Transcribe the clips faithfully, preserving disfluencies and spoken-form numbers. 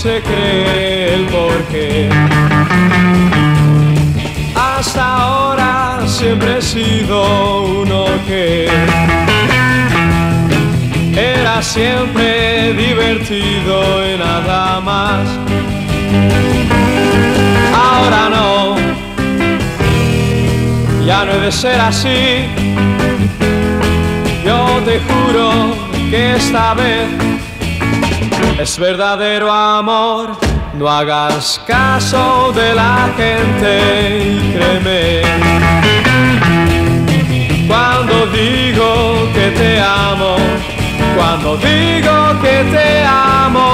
se cree el porqué. Hasta ahora siempre he sido uno que era siempre divertido y nada más. Ahora no, ya no he de ser así. Yo te juro que esta vez es verdadero amor. No hagas caso de la gente y créeme cuando digo que te amo. Cuando digo que te amo,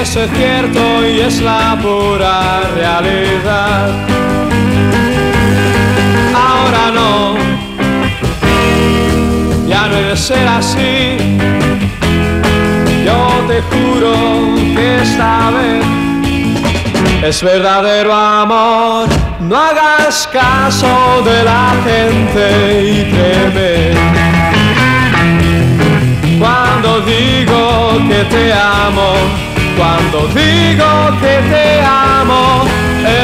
eso es cierto y es la pura realidad. Ahora no, ya no he de ser así. Yo te juro que esta vez es verdadero amor. No hagas caso de la gente y créeme cuando digo que te amo. Cuando digo que te amo,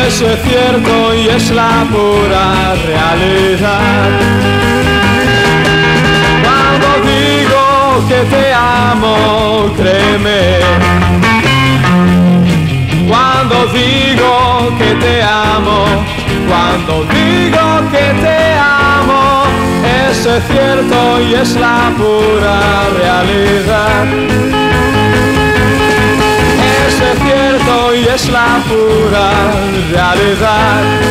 eso es cierto y es la pura realidad. Cuando digo que te amo, créeme. Cuando digo que te amo, cuando digo que te amo, eso es cierto y es la pura realidad. Eso es cierto y es la pura realidad.